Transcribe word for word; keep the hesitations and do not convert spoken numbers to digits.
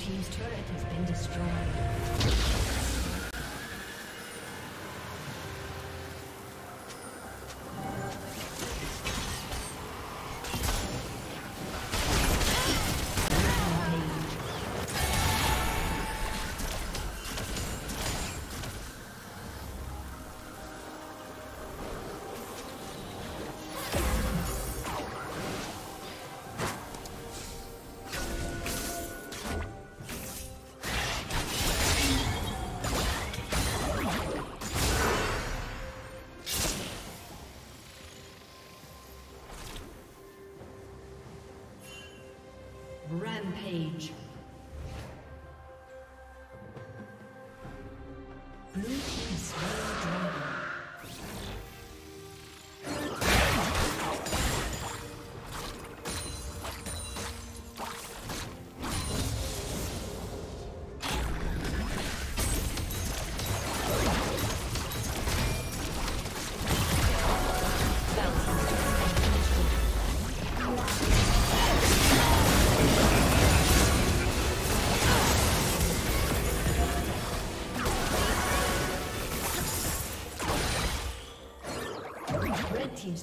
Team's turret has been destroyed. Rampage. Blue team slain dragon. Team's